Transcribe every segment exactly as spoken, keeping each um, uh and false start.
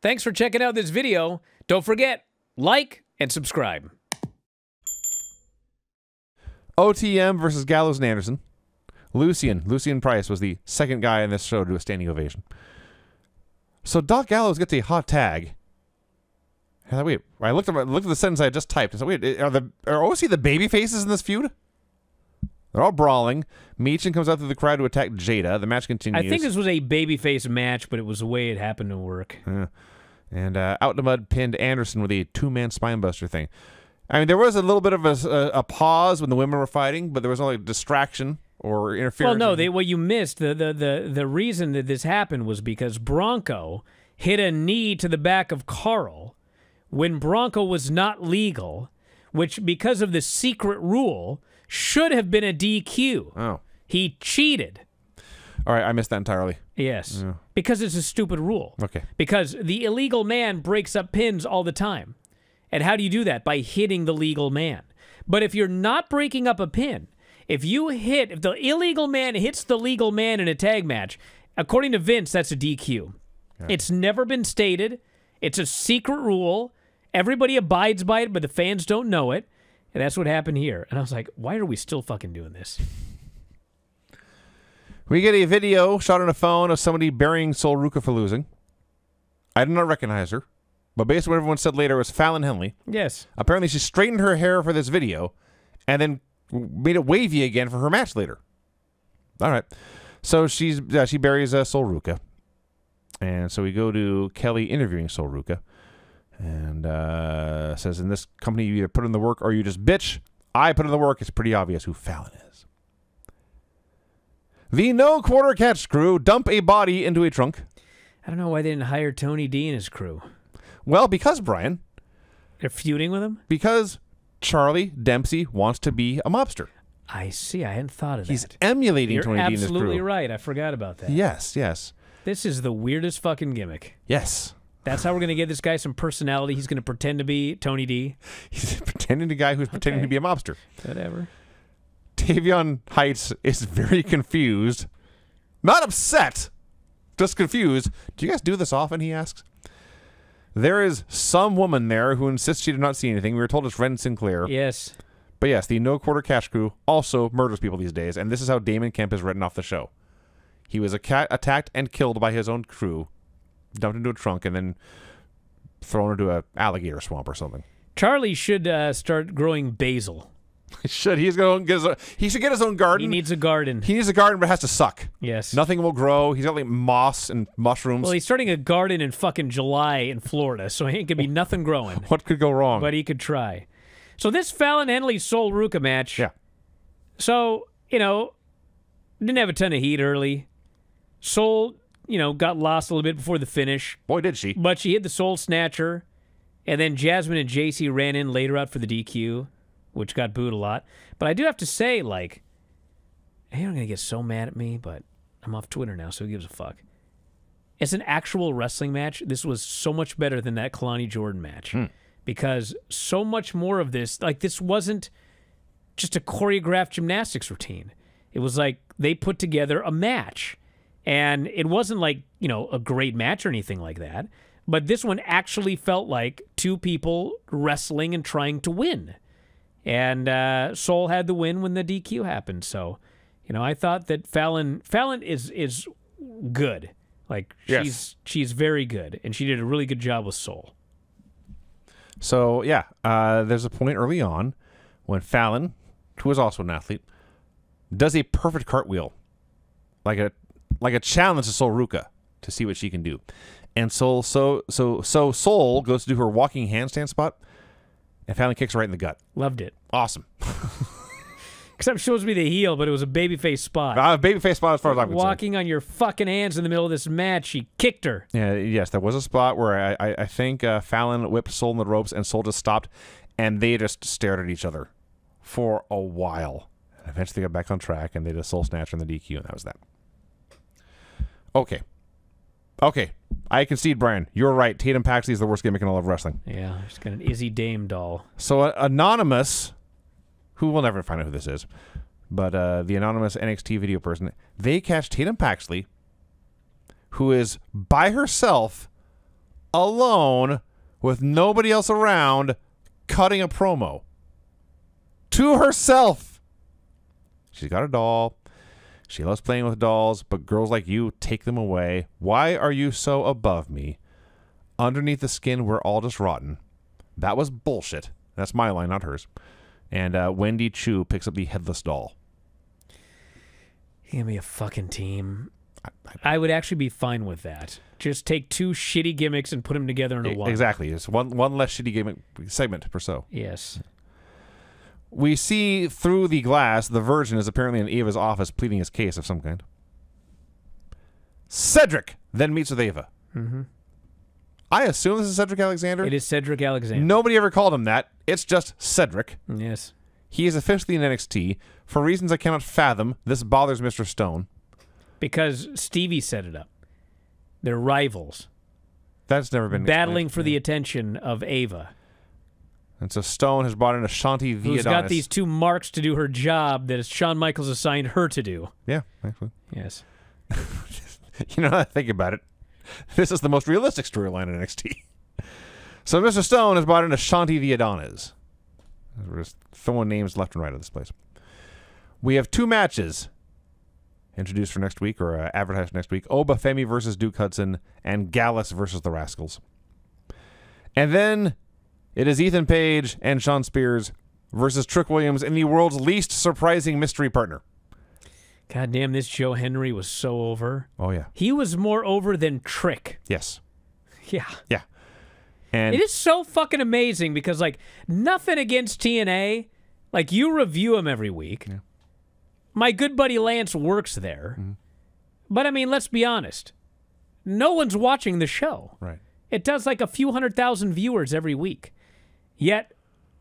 Thanks for checking out this video. Don't forget, like and subscribe. O T M versus Gallows and Anderson. Lucien. Lucien Price was the second guy in this show to do a standing ovation. So Doc Gallows gets a hot tag. And I, wait, I looked at my, looked at the sentence I had just typed. I said, wait, are the are O C the baby faces in this feud? They're all brawling. Meechin comes out through the crowd to attack Jada. The match continues. I think this was a babyface match, but it was the way it happened to work. Yeah. And uh, Out in the Mud pinned Anderson with a two-man spinebuster thing. I mean, there was a little bit of a, a, a pause when the women were fighting, but there was no like, distraction or interference. Well, no, they, what you missed, the, the, the, the reason that this happened was because Bronco hit a knee to the back of Carl when Bronco was not legal, which, because of the secret rule, should have been a D Q. Oh. He cheated. All right, I missed that entirely. Yes. Yeah. Because it's a stupid rule. Okay. Because the illegal man breaks up pins all the time. And how do you do that? By hitting the legal man. But if you're not breaking up a pin, if you hit, if the illegal man hits the legal man in a tag match, according to Vince, that's a D Q. Okay. It's never been stated. It's a secret rule. Everybody abides by it, but the fans don't know it. And that's what happened here. And I was like, why are we still fucking doing this? We get a video shot on a phone of somebody burying Sol Ruca for losing. I did not recognize her. But based on what everyone said later, it was Fallon Henley. Yes. Apparently she straightened her hair for this video and then made it wavy again for her match later. All right. So she's uh, she buries uh, Sol Ruca. And so we go to Kelly interviewing Sol Ruca. And uh, says, in this company, you either put in the work or you just bitch. I put in the work. It's pretty obvious who Fallon is. The no-quarter catch crew dump a body into a trunk. I don't know why they didn't hire Tony D and his crew. Well, because, Brian. They're feuding with him? Because Charlie Dempsey wants to be a mobster. I see. I hadn't thought of He's that. He's emulating You're Tony D and his crew. You're absolutely right. I forgot about that. Yes, yes. This is the weirdest fucking gimmick. Yes. That's how we're going to give this guy some personality. He's going to pretend to be Tony D. He's pretending a guy who's okay. pretending to be a mobster. Whatever. Davion Heights is very confused. Not upset. Just confused. Do you guys do this often, he asks? There is some woman there who insists she did not see anything. We were told it's Ren Sinclair. Yes. But yes, the no-quarter cash crew also murders people these days, and this is how Damon Kemp is written off the show. He was attacked and killed by his own crew. Dumped into a trunk and then thrown into an alligator swamp or something. Charlie should uh, start growing basil. He should. He's going to get his own, he should get his own garden. He needs a garden. He needs a garden, but it has to suck. Yes. Nothing will grow. He's got like moss and mushrooms. Well, he's starting a garden in fucking July in Florida, so he ain't gonna be nothing growing. What could go wrong? But he could try. So this Fallon Henley Sol Ruca match. Yeah. So you know, didn't have a ton of heat early. Sol. You know, got lost a little bit before the finish. Boy, did she. But she hit the Soul Snatcher, and then Jasmine and J C ran in later out for the D Q, which got booed a lot. But I do have to say, like, hey, I'm going to get so mad at me, but I'm off Twitter now, so who gives a fuck? As an actual wrestling match, this was so much better than that Kalani Jordan match. Hmm. Because so much more of this, like, this wasn't just a choreographed gymnastics routine. It was like they put together a match. And it wasn't like, you know, a great match or anything like that. But this one actually felt like two people wrestling and trying to win. And uh, Sol had the win when the D Q happened. So, you know, I thought that Fallon Fallon is is good. Like, yes. she's she's very good. And she did a really good job with Sol. So, yeah, uh, there's a point early on when Fallon, who is also an athlete, does a perfect cartwheel. Like a... Like a challenge to Sol Ruca to see what she can do. And Sol so so so Sol goes to do her walking handstand spot and Fallon kicks her right in the gut. Loved it. Awesome. Except it shows me the heel, but it was a babyface spot. Uh, babyface spot as far as I'm concerned. Walking on your fucking hands in the middle of this match, she kicked her. Yeah, yes, there was a spot where I, I, I think uh, Fallon whipped Sol in the ropes and Sol just stopped and they just stared at each other for a while. And eventually got back on track and they did a Sol Snatcher in the D Q and that was that. Okay. Okay. I concede, Brian. You're right. Tatum Paxley is the worst gimmick in all of wrestling. Yeah, she's got an Izzy Dame doll. So, uh, Anonymous, who we'll never find out who this is, but uh, the anonymous N X T video person, they catch Tatum Paxley, who is by herself alone with nobody else around cutting a promo to herself. She's got a doll. She loves playing with dolls, but girls like you take them away. Why are you so above me? Underneath the skin, we're all just rotten. That was bullshit. That's my line, not hers. And uh, Wendy Chu picks up the headless doll. Give me a fucking team. I, I, I would actually be fine with that. Just take two shitty gimmicks and put them together in a one. Exactly. It's one, one less shitty gimmick segment per so. Yes. We see through the glass the Virgin is apparently in Ava's office pleading his case of some kind. Cedric then meets with Ava. Mm-hmm. I assume this is Cedric Alexander. It is Cedric Alexander. Nobody ever called him that. It's just Cedric. Yes. He is officially in N X T. For reasons I cannot fathom, this bothers Mister Stone. Because Stevie set it up. They're rivals. That's never been battling for the attention of Ava. And so Stone has brought in a Shanti Viadonis. Who's got these two marks to do her job that Shawn Michaels assigned her to do. Yeah, actually. Yes. You know, I think about it. This is the most realistic storyline in N X T. So Mister Stone has brought in a Shanti Viadonis. We're just throwing names left and right of this place. We have two matches introduced for next week, or uh, advertised for next week. Oba Femi versus Duke Hudson, and Gallus versus the Rascals. And then it is Ethan Page and Shawn Spears versus Trick Williams in the world's least surprising mystery partner. God damn, this Joe Hendry was so over. Oh, yeah. He was more over than Trick. Yes. Yeah. Yeah. And it is so fucking amazing because, like, nothing against T N A. Like, you review them every week. Yeah. My good buddy Lance works there. Mm-hmm. But, I mean, let's be honest. No one's watching the show. Right. It does, like, a few hundred thousand viewers every week. Yet,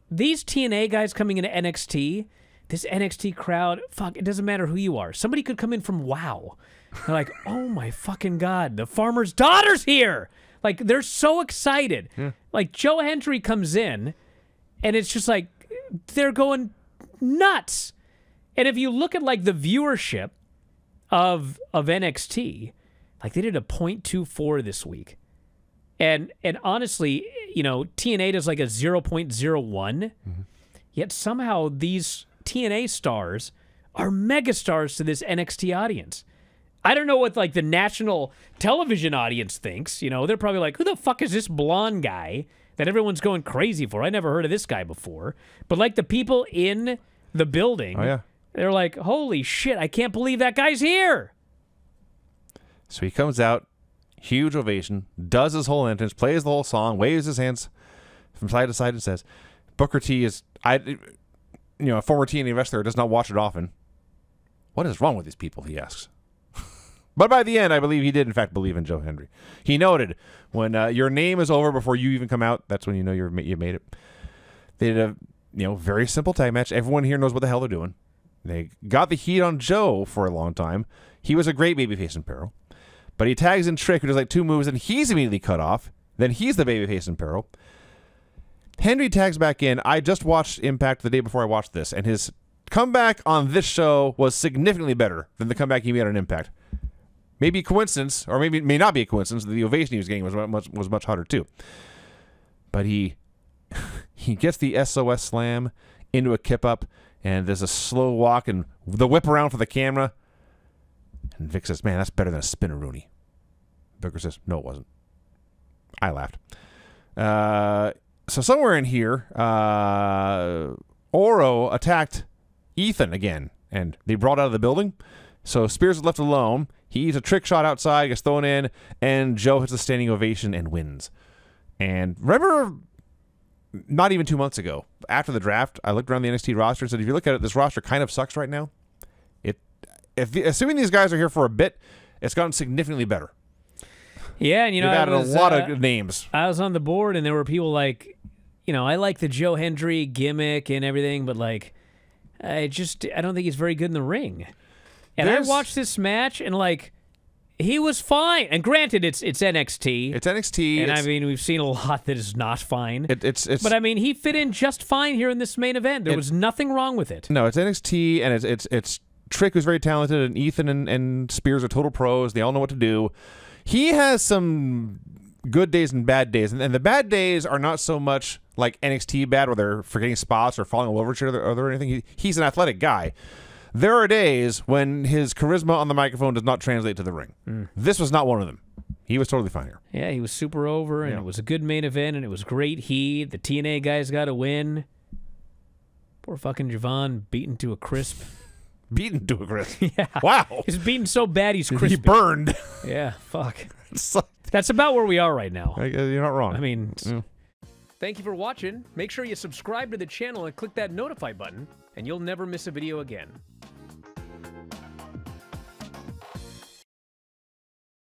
these T N A guys coming into N X T... This N X T crowd, fuck, it doesn't matter who you are. Somebody could come in from WoW. They're like, oh my fucking God, the farmer's daughter's here. Like, they're so excited. Yeah. Like, Joe Hendry comes in, and it's just like, they're going nuts. And if you look at, like, the viewership of, of N X T, like, they did a point two four this week. And, and honestly, you know, T N A does, like, a zero point zero one. Mm-hmm. Yet somehow these T N A stars are megastars to this N X T audience. I don't know what, like, the national television audience thinks. You know, they're probably like, who the fuck is this blonde guy that everyone's going crazy for? I never heard of this guy before. But, like, the people in the building, oh, yeah, they're like, holy shit, I can't believe that guy's here. So he comes out, huge ovation, does his whole entrance, plays the whole song, waves his hands from side to side and says, Booker T is... I. You know, a former T N A wrestler does not watch it often. What is wrong with these people, he asks. But by the end, I believe he did, in fact, believe in Joe Hendry. He noted, when uh, your name is over before you even come out, that's when you know you're, you made it. They did a you know very simple tag match. Everyone here knows what the hell they're doing. They got the heat on Joe for a long time. He was a great babyface in peril. But he tags in Trick, who does like two moves, and he's immediately cut off. Then he's the babyface in peril. Hendry tags back in. I just watched Impact the day before I watched this, and his comeback on this show was significantly better than the comeback he made on Impact. Maybe coincidence, or maybe it may not be a coincidence, that the ovation he was getting was much, was much hotter too. But he he gets the S O S slam into a kip-up, and there's a slow walk and the whip around for the camera. And Vic says, man, that's better than a spinner-rooney. Booker says, no, it wasn't. I laughed. Uh... So somewhere in here, uh, Oro attacked Ethan again, and they brought out of the building. So Spears is left alone. He eats a trick shot outside, gets thrown in, and Joe hits a standing ovation and wins. And remember, not even two months ago, after the draft, I looked around the N X T roster and said, if you look at it, this roster kind of sucks right now. It, if the, assuming these guys are here for a bit, it's gotten significantly better. Yeah, and you know, added was, a lot uh, of names. I was on the board, and there were people like, you know, I like the Joe Hendry gimmick and everything, but like, I just, I don't think he's very good in the ring. And There's... I watched this match, and like, he was fine. And granted, it's it's N X T. It's N X T. And it's... I mean, we've seen a lot that is not fine. It, it's it's. But I mean, he fit in just fine here in this main event. There it... was nothing wrong with it. No, it's N X T, and it's it's it's Trick, who's very talented, and Ethan and and Spears are total pros. They all know what to do. He has some good days and bad days, and, and the bad days are not so much like N X T bad where they're forgetting spots or falling all over each other or anything. He, he's an athletic guy. There are days when his charisma on the microphone does not translate to the ring. Mm. This was not one of them. He was totally fine here. Yeah, he was super over, and yeah. it was a good main event, and it was great heat. The T N A guys got to win. Poor fucking Javon beaten to a crisp. Beaten to a crisp? Yeah. Wow. He's beaten so bad he's crispy. He burned. Yeah, fuck. That's about where we are right now. You're not wrong. I mean... Yeah. Thank you for watching. Make sure you subscribe to the channel and click that notify button, and you'll never miss a video again.